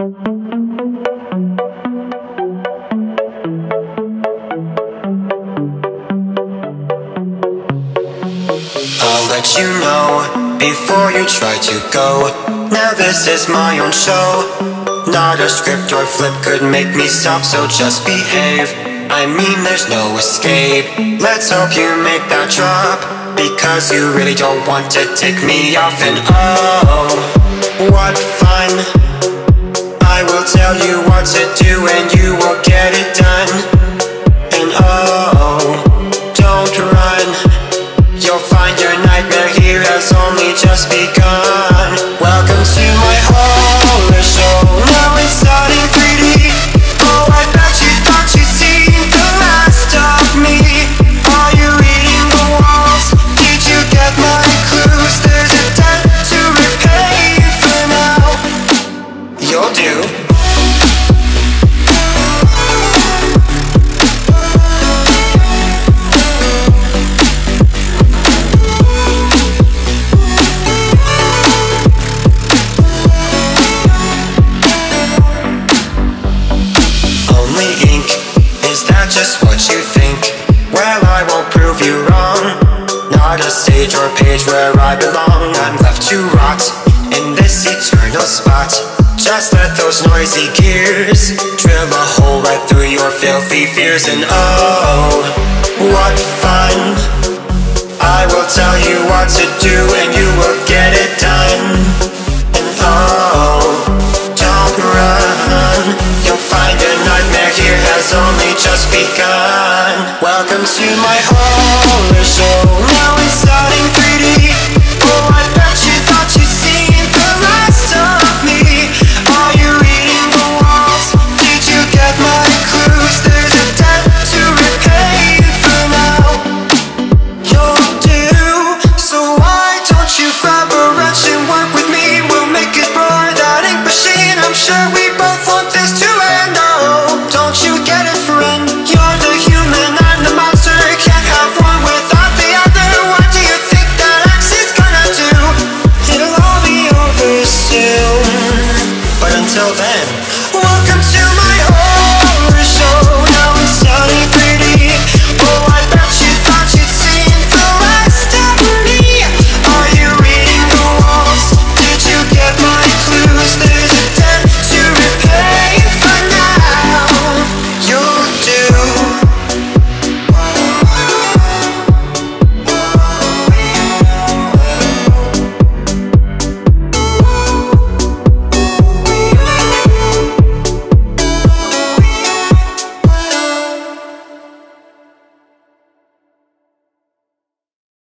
I'll let you know before you try to go. Now this is my own show. Not a script or flip could make me stop, so just behave. I mean, there's no escape. Let's hope you make that drop, because you really don't want to take me off. And oh, what fun. I will tell you what to do and you will get it done. And oh, don't run. You'll find your nightmare here has only just begun. Welcome to my horror show. Now it's not in 3D. Oh, I bet you thought you'd seen the last of me. Are you reading the walls? Did you get my clues? There's a debt to repay for now. You'll do. Just what you think. Well, I won't prove you wrong. Not a stage or page where I belong. I'm left to rot in this eternal spot. Just let those noisy gears drill a hole right through your filthy fears. And oh, what fun. I will tell you what to do and you will get it done. And oh, don't run. You'll find a nightmare here has only just begun. Welcome to my horror show. Now it's out in 3D. Oh, I bet you thought you'd seen the last of me. Are you reading the walls? Did you get my clues? There's a debt to repay for now. You'll do. So why don't you grab a wrench and work with me? We'll make it roar, that ink machine. I'm sure we both want this to end. Oh, don't you get it? Until then.